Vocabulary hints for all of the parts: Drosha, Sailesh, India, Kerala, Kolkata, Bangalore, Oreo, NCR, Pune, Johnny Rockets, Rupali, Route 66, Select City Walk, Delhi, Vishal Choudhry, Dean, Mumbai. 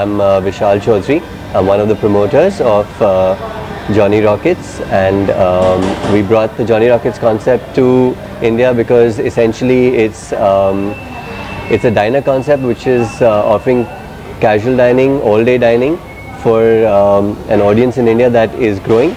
I'm Vishal Choudhry. I'm one of the promoters of Johnny Rockets, and we brought the Johnny Rockets concept to India because essentially it's a diner concept which is offering casual dining, all-day dining for an audience in India that is growing.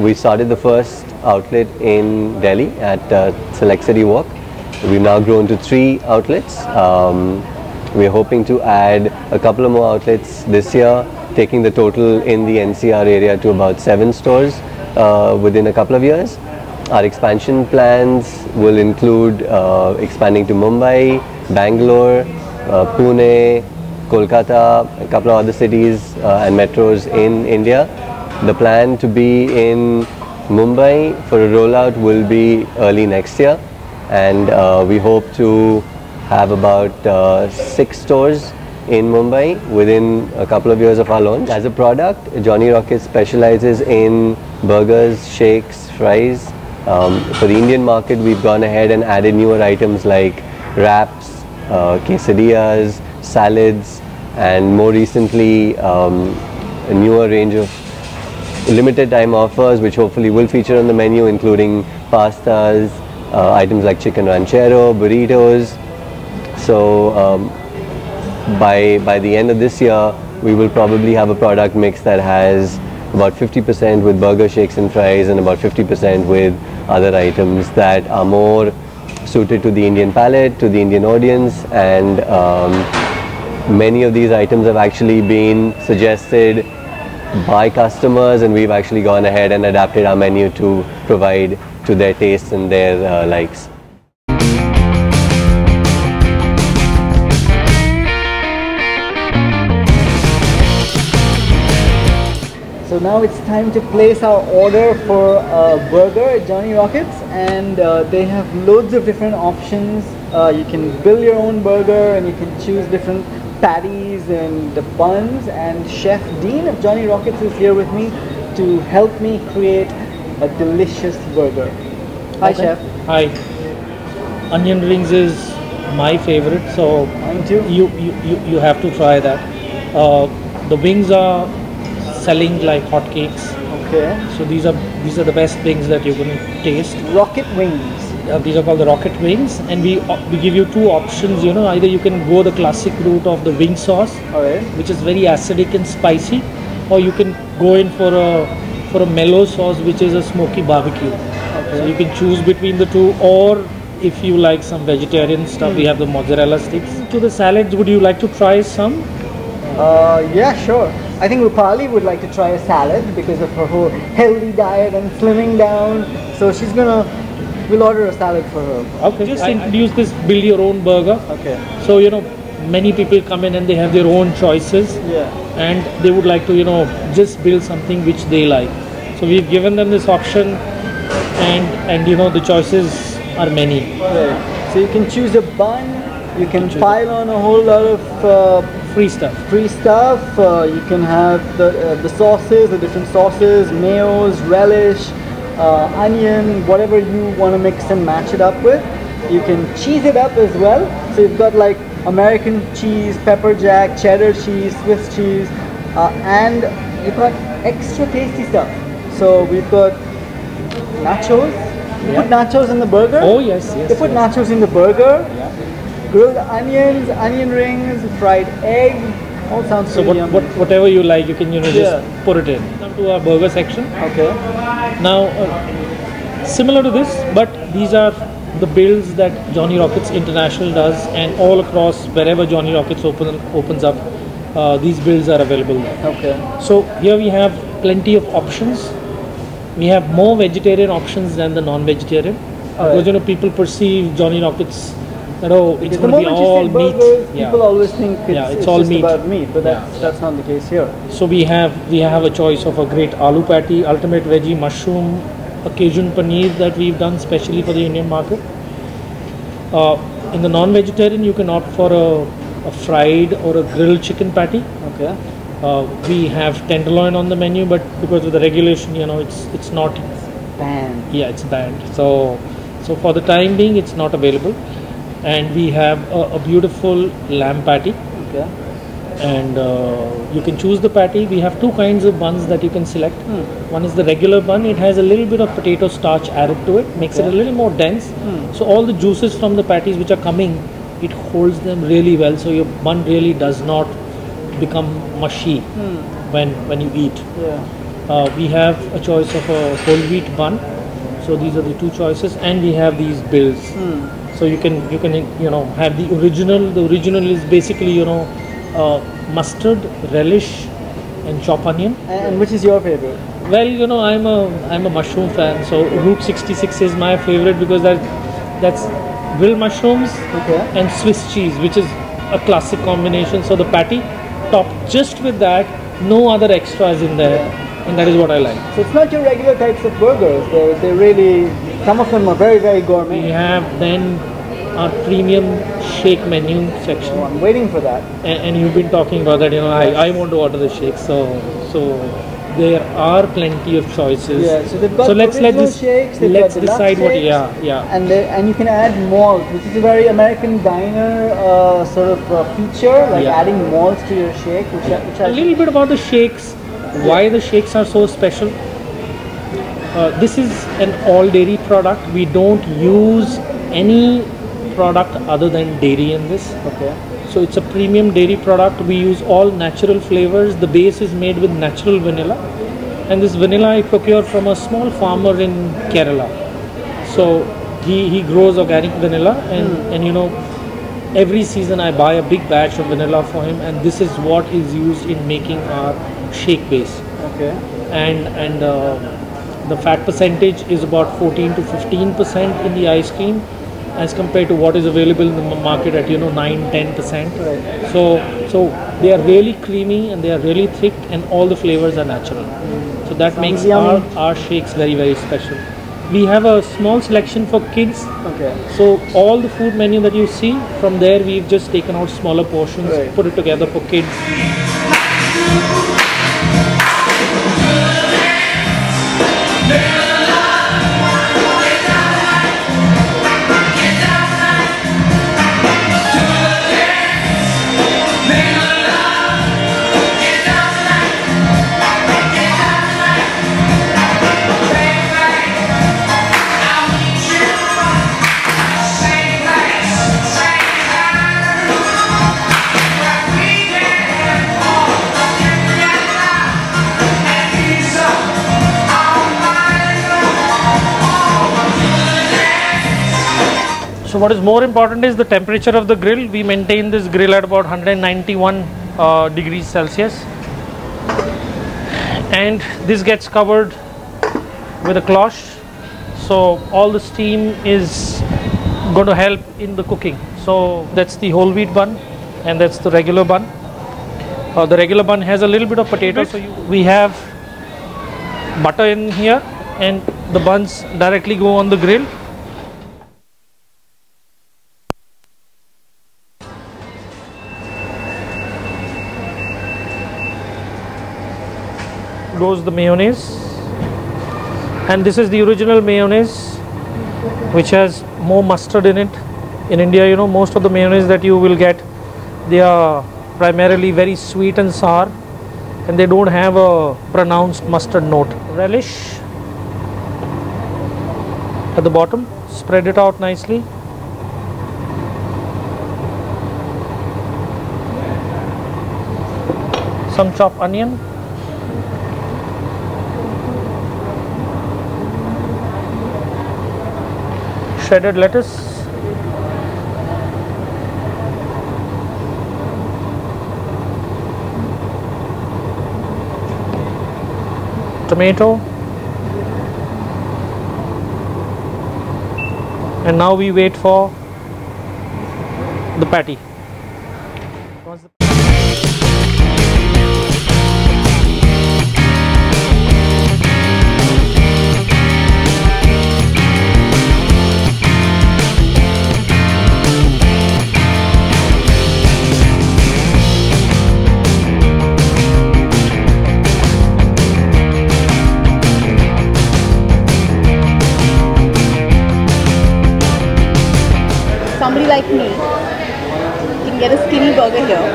We started the first outlet in Delhi at Select City Walk. We've now grown to 3 outlets. We're hoping to add a couple of more outlets this year, taking the total in the NCR area to about 7 stores within a couple of years. Our expansion plans will include expanding to Mumbai, Bangalore, Pune, Kolkata, a couple of other cities and metros in India. The plan to be in Mumbai for a rollout will be early next year, and we hope to have about 6 stores in Mumbai within a couple of years of our launch. As a product, Johnny Rockets specializes in burgers, shakes, fries. For the Indian market, we've gone ahead and added newer items like wraps, quesadillas, salads, and more recently a newer range of limited time offers which hopefully will feature on the menu, including pastas, items like chicken ranchero, burritos. So by the end of this year, we will probably have a product mix that has about 50% with burger, shakes and fries, and about 50% with other items that are more suited to the Indian palate, to the Indian audience. And many of these items have actually been suggested by customers, and we've actually gone ahead and adapted our menu to provide to their tastes and their likes. So now it's time to place our order for a burger at Johnny Rockets, and they have loads of different options. You can build your own burger, and you can choose different patties and the buns, and Chef Dean of Johnny Rockets is here with me to help me create a delicious burger. Hi, okay. Chef. Hi. Onion rings is my favorite, so mine too. You have to try that. The wings are selling like hotcakes. Okay. So these are the best wings that you can taste. Rocket wings. These are called the rocket wings, and we give you 2 options. You know, either you can go the classic route of the wing sauce, right, which is very acidic and spicy, or you can go in for a mellow sauce, which is a smoky barbecue. Okay. So you can choose between the 2, or if you like some vegetarian stuff, we have the mozzarella sticks. To the salads, would you like to try some? Yeah, sure. I think Rupali would like to try a salad because of her whole healthy diet and slimming down. So she's gonna. We'll order a salad for her. Okay. Just introduce this build your own burger. Okay. So you know, many people come in and they have their own choices. Yeah. And they would like to, you know, just build something which they like. So we've given them this option, and you know, the choices are many. Right. So you can choose a bun. You can pile on a whole lot of free stuff. Free stuff. You can have the sauces, the different sauces, mayos, relish. Onion, whatever you want to mix and match it up with. You can cheese it up as well. So you've got like American cheese, pepper jack, cheddar cheese, Swiss cheese, and you've got extra tasty stuff. So we've got nachos. You put nachos in the burger? Oh yes, yes. They put nachos in the burger. Yeah. Grilled onions, onion rings, fried egg. All sounds so whatever you like, you can, you know, just put it in. Come to our burger section. Okay. Now, similar to this, but these are the builds that Johnny Rockets International does, and all across wherever Johnny Rockets opens up, these builds are available. Okay. So here we have plenty of options. We have more vegetarian options than the non-vegetarian. Because you know, people perceive Johnny Rockets. No, it's going to be all meat. Burgers, yeah. People always think it's all just meat. About meat, but that's not the case here. So we have a choice of a great aloo patty, ultimate veggie, mushroom, Cajun paneer that we've done specially for the Indian market. In the non-vegetarian, you can opt for a fried or a grilled chicken patty. Okay. We have tenderloin on the menu, but because of the regulation, you know, it's not banned. Yeah, it's banned. So for the time being, it's not available. And we have a beautiful lamb patty, okay, and you can choose the patty. We have two kinds of buns that you can select. One is the regular bun. It has a little bit of potato starch added to it, makes it a little more dense. So all the juices from the patties which are coming, it holds them really well, so your bun really does not become mushy when you eat. We have a choice of a whole wheat bun. So these are the two choices, and we have these bills. So you can have the original. The original is basically mustard, relish, and chopped onion. And which is your favorite? Well, I'm a mushroom fan, so Route 66 is my favorite because that's grilled mushrooms and Swiss cheese, which is a classic combination. So the patty topped just with that, no other extras in there, and that is what I like. So it's not your regular types of burgers. They really, some of them are very, very gourmet. We have then our premium shake menu section. Oh, I'm waiting for that. And you've been talking about that. I want to order the shake. So there are plenty of choices. Yeah. So they've got let's decide what. Yeah. And you can add malt, which is a very American diner sort of feature, like adding malt to your shake. Which a little bit about the shakes. Why the shakes are so special. This is an all dairy product. We don't use any product other than dairy in this. So it's a premium dairy product. We use all natural flavors. The base is made with natural vanilla, and this vanilla I procure from a small farmer in Kerala. So he grows organic vanilla, and every season I buy a big batch of vanilla for him, and this is what is used in making our shake base. And the fat percentage is about 14 to 15% in the ice cream, as compared to what is available in the market at 9-10%. So they are really creamy and they are really thick, and all the flavors are natural. So that makes our shakes very, very special. We have a small selection for kids. So all the food menu that you see, from there we've just taken out smaller portions, put it together for kids. So what is more important is the temperature of the grill. We maintain this grill at about 191 degrees Celsius, and this gets covered with a cloche, so all the steam is going to help in the cooking. So that's the whole wheat bun, and that's the regular bun. The regular bun has a little bit of potato, so we have butter in here, and the buns directly go on the grill. Goes the mayonnaise, and this is the original mayonnaise, which has more mustard in it. In India, most of the mayonnaise that you will get, they are primarily very sweet and sour, and they don't have a pronounced mustard note. Relish at the bottom, spread it out nicely. Some chopped onion. Shredded lettuce, tomato, and now we wait for the patty. Somebody like me can get a skinny burger here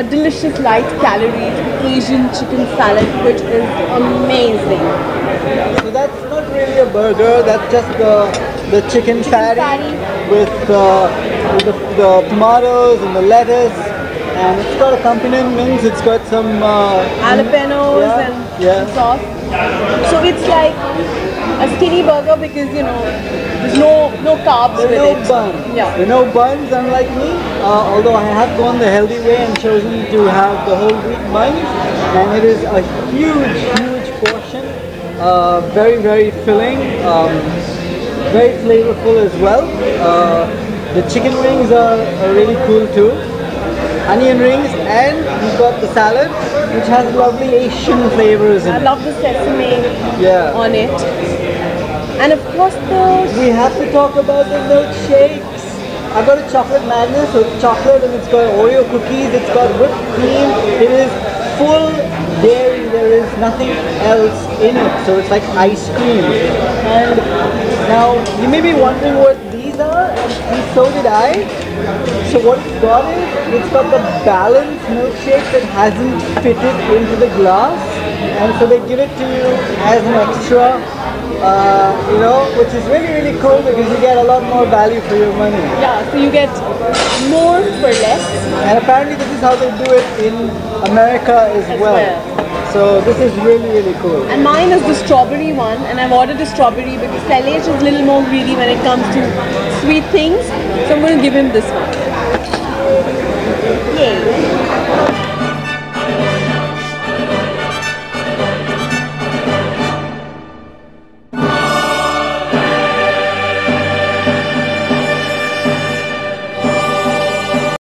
a delicious light calories Asian chicken salad, which is amazing. So that's not really a burger, that's just the chicken patty with the tomatoes and the lettuce, and it's got accompaniments. It's got some jalapenos and sauce. So it's like a skinny burger because you know there's no carbs with it. No buns. Yeah. There are no buns, unlike me. Although I have gone the healthy way and chosen to have the whole wheat buns, and it is a huge portion. Very filling. Very flavorful as well. The chicken wings are really cool too. Onion rings, and we've got the salad, which has lovely Asian flavors in it. I love the sesame on it. And of course we have to talk about the milkshakes. I've got a chocolate madness, so it's chocolate and it's got Oreo cookies, it's got whipped cream, it is full dairy, there is nothing else in it, so it's like ice cream. And now you may be wondering what these are, and so did I. So what it's got is, it's got the balanced milkshake that hasn't fitted into the glass, and so they give it to you as an extra, which is really cool because you get a lot more value for your money. Yeah, so you get more for less. And apparently this is how they do it in America as well. So this is really cool. And mine is the strawberry one, and I've ordered the strawberry because Sailesh is a little more greedy when it comes to sweet things. So I'm going to give him this one. Yay!